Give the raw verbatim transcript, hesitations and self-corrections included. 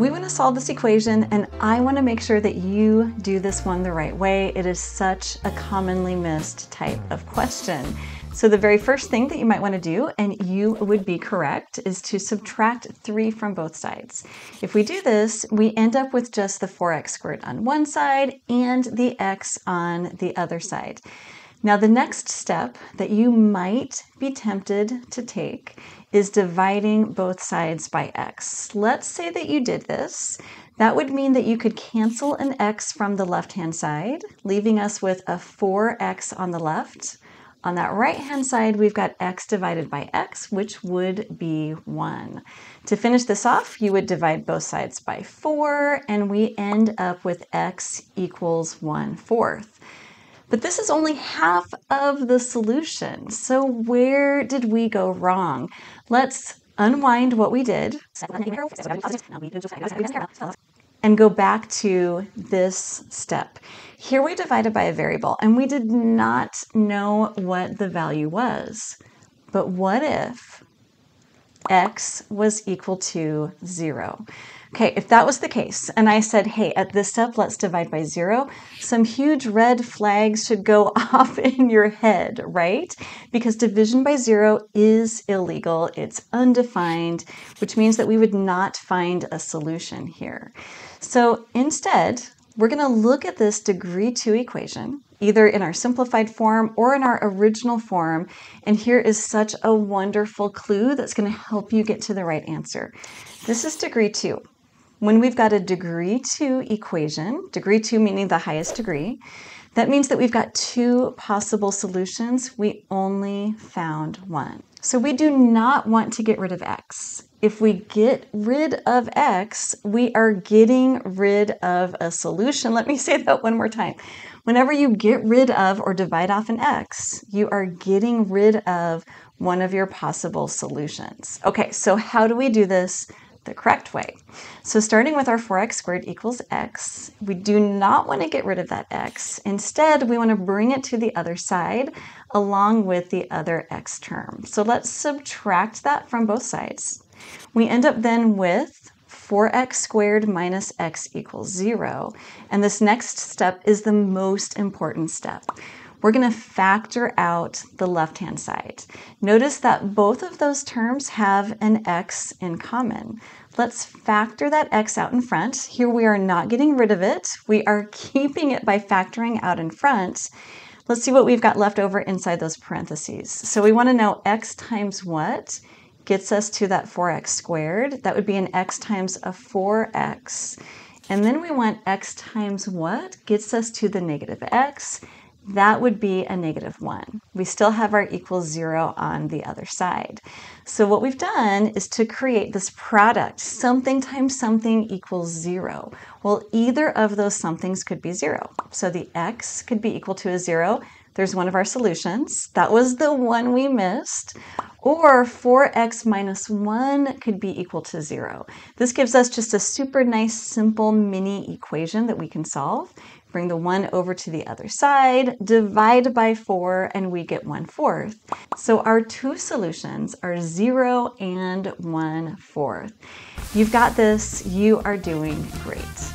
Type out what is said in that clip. We want to solve this equation, and I want to make sure that you do this one the right way. It is such a commonly missed type of question. So the very first thing that you might want to do, and you would be correct, is to subtract three from both sides. If we do this, we end up with just the four x squared on one side and the x on the other side. Now the next step that you might be tempted to take is dividing both sides by x. Let's say that you did this. That would mean that you could cancel an x from the left-hand side, leaving us with a four x on the left. On that right-hand side, we've got x divided by x, which would be one. To finish this off, you would divide both sides by four, and we end up with x equals one fourth. But this is only half of the solution. So where did we go wrong? Let's unwind what we did and go back to this step. Here we divided by a variable, and we did not know what the value was. But what if x was equal to zero? Okay, if that was the case, and I said, hey, at this step, let's divide by zero, some huge red flags should go off in your head, right? Because division by zero is illegal, it's undefined, which means that we would not find a solution here. So instead, we're going to look at this degree two equation, either in our simplified form or in our original form. And here is such a wonderful clue that's going to help you get to the right answer. This is degree two. When we've got a degree two equation, degree two meaning the highest degree, that means that we've got two possible solutions. We only found one. So we do not want to get rid of x. If we get rid of x, we are getting rid of a solution. Let me say that one more time. Whenever you get rid of or divide off an x, you are getting rid of one of your possible solutions. Okay, so how do we do this the correct way? So starting with our four x squared equals x, we do not want to get rid of that x. Instead, we want to bring it to the other side along with the other x term. So let's subtract that from both sides. We end up then with four x squared minus x equals zero. And this next step is the most important step. We're going to factor out the left-hand side. Notice that both of those terms have an x in common. Let's factor that x out in front. Here we are not getting rid of it. We are keeping it by factoring out in front. Let's see what we've got left over inside those parentheses. So we want to know x times what gets us to that four x squared. That would be an x times a four x. And then we want x times what gets us to the negative x. That would be a negative one. We still have our equals zero on the other side. So what we've done is to create this product, something times something equals zero. Well, either of those somethings could be zero. So the x could be equal to a zero. There's one of our solutions. That was the one we missed. Or four x minus one could be equal to zero. This gives us just a super nice, simple mini equation that we can solve. Bring the one over to the other side, divide by four, and we get one fourth. So our two solutions are zero and one fourth. You've got this. You are doing great.